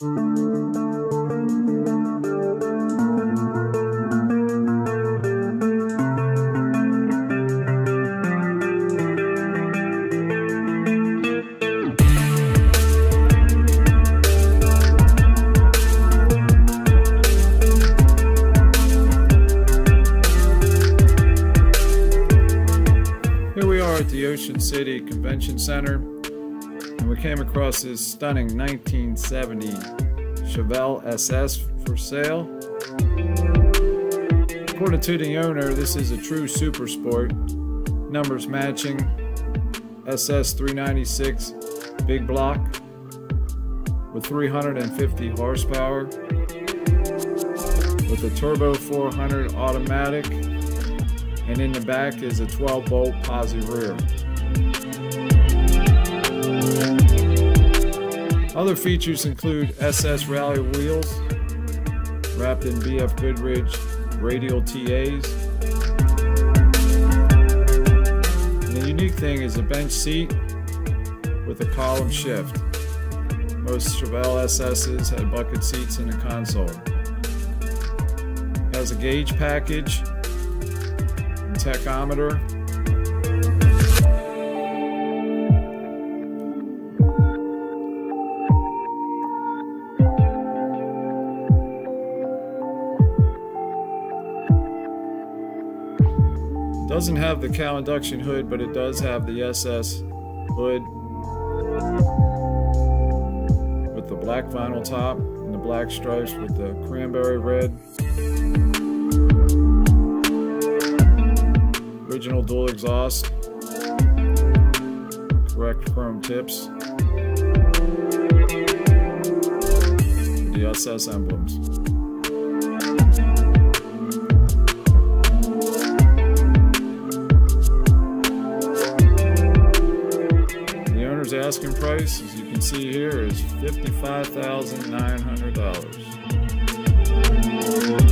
Here we are at the Ocean City Convention Center, and we came across this stunning 1970 Chevelle SS for sale. According to the owner, this is a true super sport, numbers matching, SS 396 big block with 350 horsepower, with a turbo 400 automatic, and in the back is a 12 bolt posi rear. Other features include SS rally wheels wrapped in BF Goodrich radial TAs. And the unique thing is a bench seat with a column shift. Most Chevelle SS's had bucket seats in the console. It has a gauge package, tachometer, doesn't have the cowl induction hood, but it does have the SS hood with the black vinyl top and the black stripes with the cranberry red. Original dual exhaust, correct chrome tips, the SS emblems. The owner's asking price, as you can see here, is $55,900.